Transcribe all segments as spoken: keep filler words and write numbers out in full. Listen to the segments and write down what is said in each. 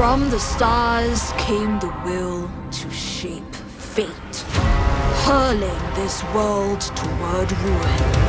From the stars came the will to shape fate, hurling this world toward ruin.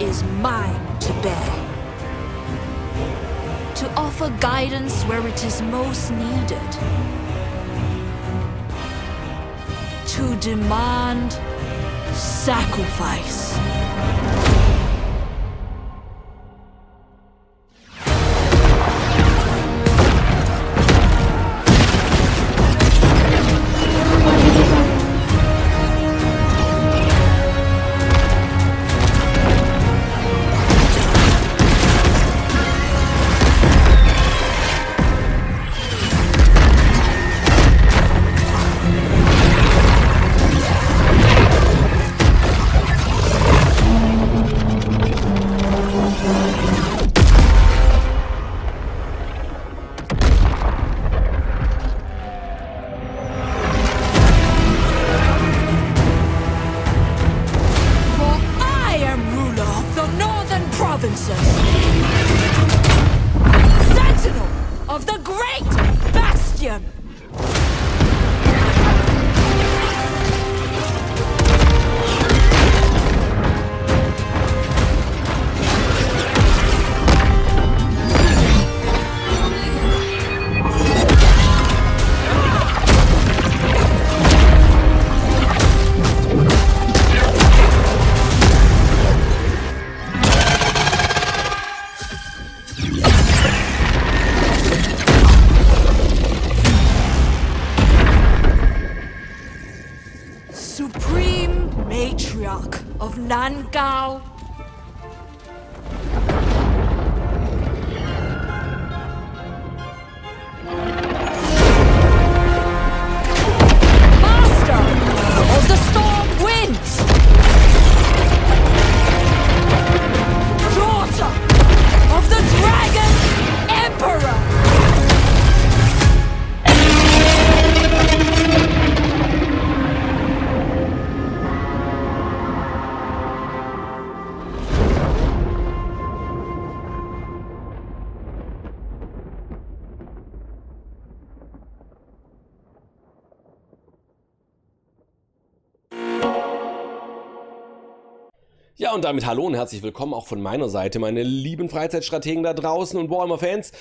Is mine to bear, to offer guidance where it is most needed, to demand sacrifice. Nangao, master of the storm winds, daughter of the dragon emperor. Ja, und damit hallo und herzlich willkommen auch von meiner Seite, meine lieben Freizeitstrategen da draußen und Warhammer-Fans.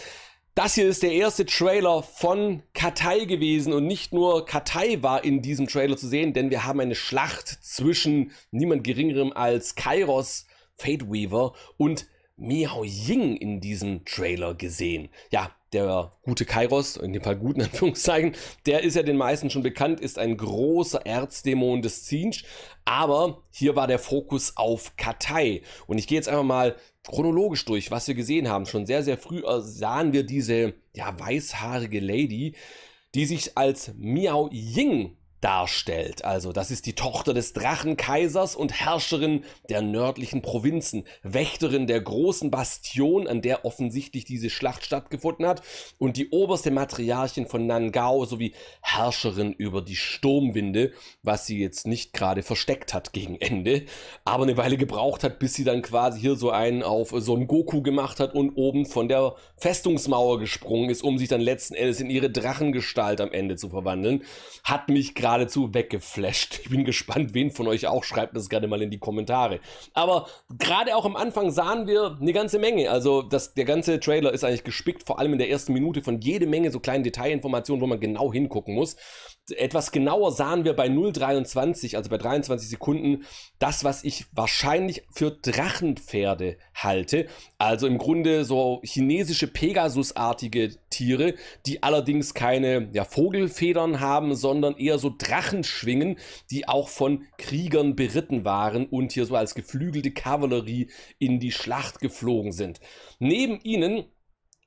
Das hier ist der erste Trailer von Katai gewesen und nicht nur Katai war in diesem Trailer zu sehen, denn wir haben eine Schlacht zwischen niemand Geringerem als Kairos, Fateweaver und Miao Ying in diesem Trailer gesehen. Ja, der gute Kairos, in dem Fall guten Anführungszeichen, der ist ja den meisten schon bekannt, ist ein großer Erzdämon des Tzeentch, aber hier war der Fokus auf Katai. Und ich gehe jetzt einfach mal chronologisch durch, was wir gesehen haben. Schon sehr, sehr früh sahen wir diese ja, weißhaarige Lady, die sich als Miao Ying darstellt. Also das ist die Tochter des Drachenkaisers und Herrscherin der nördlichen Provinzen, Wächterin der großen Bastion, an der offensichtlich diese Schlacht stattgefunden hat, und die oberste Matriarchin von Nangao sowie Herrscherin über die Sturmwinde, was sie jetzt nicht gerade versteckt hat gegen Ende, aber eine Weile gebraucht hat, bis sie dann quasi hier so einen auf Son Goku gemacht hat und oben von der Festungsmauer gesprungen ist, um sich dann letzten Endes in ihre Drachengestalt am Ende zu verwandeln. Hat mich gerade geradezu weggeflasht. Ich bin gespannt, wen von euch auch. Schreibt das gerne mal in die Kommentare. Aber gerade auch am Anfang sahen wir eine ganze Menge. Also das, der ganze Trailer ist eigentlich gespickt, vor allem in der ersten Minute, von jede Menge so kleinen Detailinformationen, wo man genau hingucken muss. Etwas genauer sahen wir bei null Komma dreiundzwanzig, also bei dreiundzwanzig Sekunden, das, was ich wahrscheinlich für Drachenpferde halte. Also im Grunde so chinesische Pegasus-artige Tiere, die allerdings keine ja, Vogelfedern haben, sondern eher so Drachenschwingen, die auch von Kriegern beritten waren und hier so als geflügelte Kavallerie in die Schlacht geflogen sind. Neben ihnen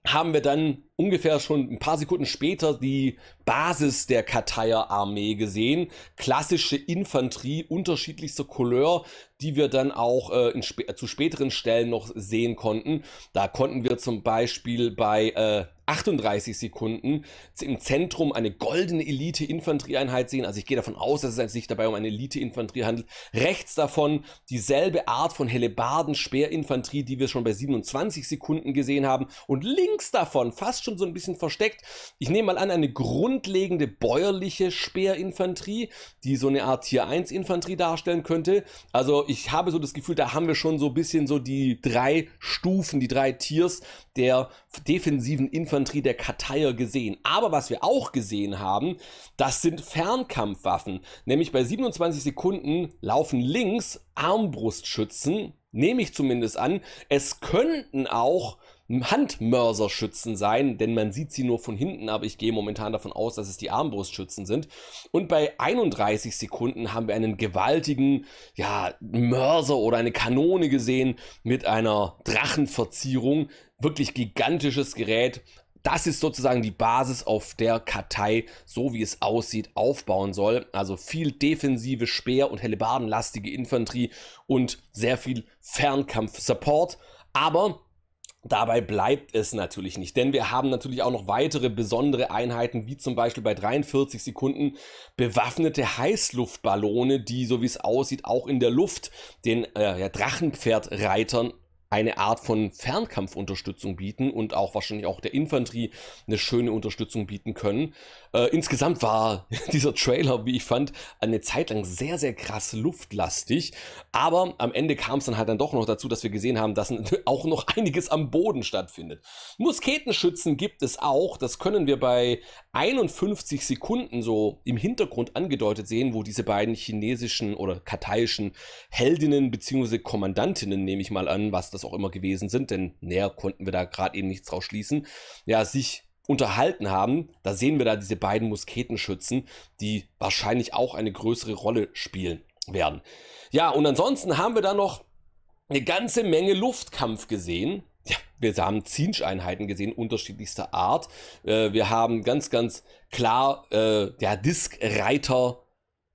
haben wir dann ungefähr schon ein paar Sekunden später die Basis der Katai-Armee gesehen. Klassische Infanterie unterschiedlichster Couleur, die wir dann auch äh, in sp zu späteren Stellen noch sehen konnten. Da konnten wir zum Beispiel bei äh, achtunddreißig Sekunden im Zentrum eine goldene Elite-Infanterieeinheit sehen. Also ich gehe davon aus, dass es sich dabei um eine Elite-Infanterie handelt. Rechts davon dieselbe Art von Hellebarden-Speerinfanterie, die wir schon bei siebenundzwanzig Sekunden gesehen haben. Und links davon, fast schon so ein bisschen versteckt, ich nehme mal an, eine grundlegende bäuerliche Speerinfanterie, die so eine Art Tier eins Infanterie darstellen könnte. Also ich habe so das Gefühl, da haben wir schon so ein bisschen so die drei Stufen, die drei Tiers der defensiven Infanterie der Kataier gesehen. Aber was wir auch gesehen haben, das sind Fernkampfwaffen. Nämlich bei siebenundzwanzig Sekunden laufen links Armbrustschützen, nehme ich zumindest an. Es könnten auch Handmörserschützen sein, denn man sieht sie nur von hinten, aber ich gehe momentan davon aus, dass es die Armbrustschützen sind. Und bei einunddreißig Sekunden haben wir einen gewaltigen, ja, Mörser oder eine Kanone gesehen mit einer Drachenverzierung. Wirklich gigantisches Gerät. Das ist sozusagen die Basis, auf der Katai, so wie es aussieht, aufbauen soll. Also viel defensive Speer- und Hellebardenlastige Infanterie und sehr viel Fernkampf-Support. Aber dabei bleibt es natürlich nicht, denn wir haben natürlich auch noch weitere besondere Einheiten, wie zum Beispiel bei dreiundvierzig Sekunden bewaffnete Heißluftballone, die, so wie es aussieht, auch in der Luft den äh, ja, Drachenpferdreitern eine Art von Fernkampfunterstützung bieten und auch wahrscheinlich auch der Infanterie eine schöne Unterstützung bieten können. Äh, insgesamt war dieser Trailer, wie ich fand, eine Zeit lang sehr, sehr krass luftlastig. Aber am Ende kam es dann halt dann doch noch dazu, dass wir gesehen haben, dass auch noch einiges am Boden stattfindet. Musketenschützen gibt es auch. Das können wir bei einundfünfzig Sekunden so im Hintergrund angedeutet sehen, wo diese beiden chinesischen oder kataiischen Heldinnen bzw. Kommandantinnen, nehme ich mal an, was das auch immer gewesen sind, denn näher konnten wir da gerade eben nichts draus schließen, ja, sich unterhalten haben. Da sehen wir da diese beiden Musketenschützen, die wahrscheinlich auch eine größere Rolle spielen werden. Ja, und ansonsten haben wir da noch eine ganze Menge Luftkampf gesehen. Ja, wir haben Tzeentch-Einheiten gesehen, unterschiedlichster Art. Äh, wir haben ganz, ganz klar äh, der Diskreiter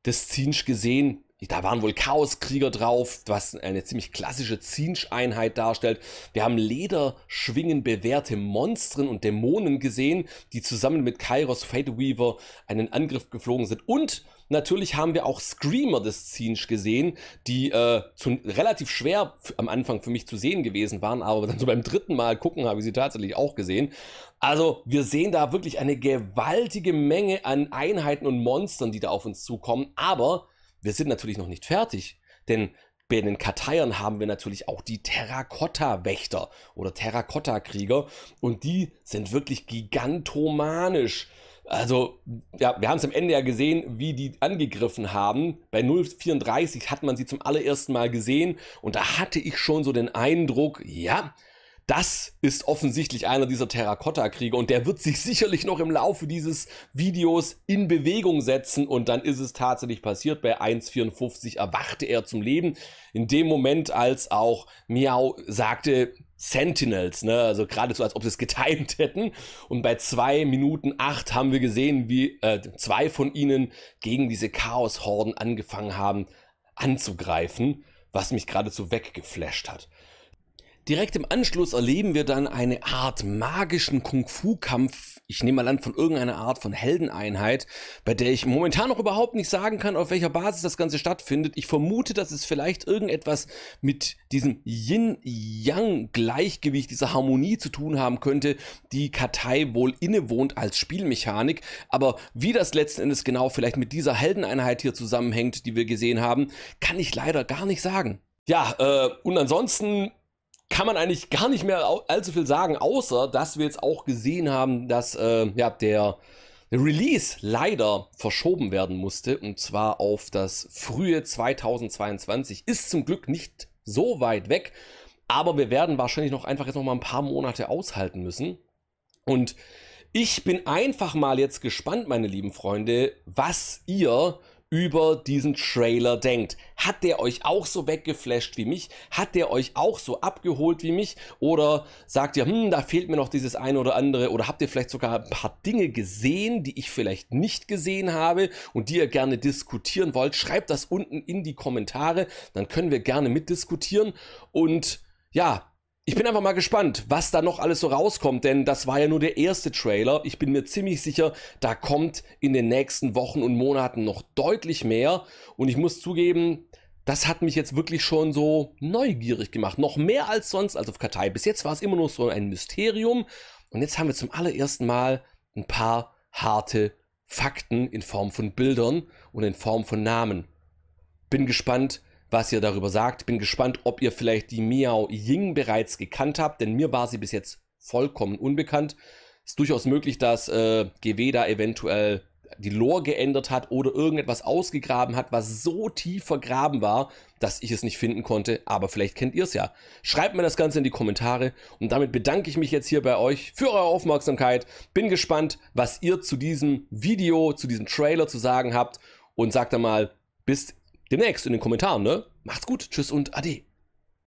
des Tzeentch gesehen. Da waren wohl Chaoskrieger drauf, was eine ziemlich klassische Tzeentch-Einheit darstellt. Wir haben Lederschwingen bewährte Monstren und Dämonen gesehen, die zusammen mit Kairos, Fateweaver einen Angriff geflogen sind. Und natürlich haben wir auch Screamer des Tzeentch gesehen, die äh, zu, relativ schwer am Anfang für mich zu sehen gewesen waren, aber dann so beim dritten Mal gucken habe ich sie tatsächlich auch gesehen. Also wir sehen da wirklich eine gewaltige Menge an Einheiten und Monstern, die da auf uns zukommen, aber wir sind natürlich noch nicht fertig, denn bei den Kataiern haben wir natürlich auch die Terrakotta-Wächter oder Terrakotta-Krieger und die sind wirklich gigantomanisch. Also, ja, wir haben es am Ende ja gesehen, wie die angegriffen haben. Bei null vierunddreißig hat man sie zum allerersten Mal gesehen und da hatte ich schon so den Eindruck, ja, das ist offensichtlich einer dieser Terrakotta-Krieger und der wird sich sicherlich noch im Laufe dieses Videos in Bewegung setzen und dann ist es tatsächlich passiert. Bei eins vierundfünfzig erwachte er zum Leben. In dem Moment, als auch Miao sagte, Sentinels, ne? Also geradezu, als ob sie es getimt hätten. Und bei zwei Minuten acht haben wir gesehen, wie äh, zwei von ihnen gegen diese Chaoshorden angefangen haben anzugreifen, was mich geradezu weggeflasht hat. Direkt im Anschluss erleben wir dann eine Art magischen Kung-Fu-Kampf, ich nehme mal an von irgendeiner Art von Heldeneinheit, bei der ich momentan noch überhaupt nicht sagen kann, auf welcher Basis das Ganze stattfindet. Ich vermute, dass es vielleicht irgendetwas mit diesem Yin-Yang-Gleichgewicht, dieser Harmonie zu tun haben könnte, die Katai wohl innewohnt als Spielmechanik. Aber wie das letzten Endes genau vielleicht mit dieser Heldeneinheit hier zusammenhängt, die wir gesehen haben, kann ich leider gar nicht sagen. Ja, äh, und ansonsten kann man eigentlich gar nicht mehr allzu viel sagen, außer dass wir jetzt auch gesehen haben, dass äh, ja, der Release leider verschoben werden musste, und zwar auf das frühe zweitausendzweiundzwanzig. Ist zum Glück nicht so weit weg, aber wir werden wahrscheinlich noch einfach jetzt noch mal ein paar Monate aushalten müssen. Und ich bin einfach mal jetzt gespannt, meine lieben Freunde, was ihr über diesen Trailer denkt. Hat der euch auch so weggeflasht wie mich? Hat der euch auch so abgeholt wie mich? Oder sagt ihr, hm, da fehlt mir noch dieses eine oder andere? Oder habt ihr vielleicht sogar ein paar Dinge gesehen, die ich vielleicht nicht gesehen habe und die ihr gerne diskutieren wollt? Schreibt das unten in die Kommentare, dann können wir gerne mitdiskutieren. Und ja, ich bin einfach mal gespannt, was da noch alles so rauskommt, denn das war ja nur der erste Trailer. Ich bin mir ziemlich sicher, da kommt in den nächsten Wochen und Monaten noch deutlich mehr. Und ich muss zugeben, das hat mich jetzt wirklich schon so neugierig gemacht. Noch mehr als sonst als auf Katai. Bis jetzt war es immer nur so ein Mysterium. Und jetzt haben wir zum allerersten Mal ein paar harte Fakten in Form von Bildern und in Form von Namen. Bin gespannt, was ihr darüber sagt. Bin gespannt, ob ihr vielleicht die Miao Ying bereits gekannt habt, denn mir war sie bis jetzt vollkommen unbekannt. Ist durchaus möglich, dass äh, G W da eventuell die Lore geändert hat oder irgendetwas ausgegraben hat, was so tief vergraben war, dass ich es nicht finden konnte, aber vielleicht kennt ihr es ja. Schreibt mir das Ganze in die Kommentare und damit bedanke ich mich jetzt hier bei euch für eure Aufmerksamkeit. Bin gespannt, was ihr zu diesem Video, zu diesem Trailer zu sagen habt und sagt dann mal, bis demnächst in den Kommentaren, ne? Macht's gut, tschüss und ade.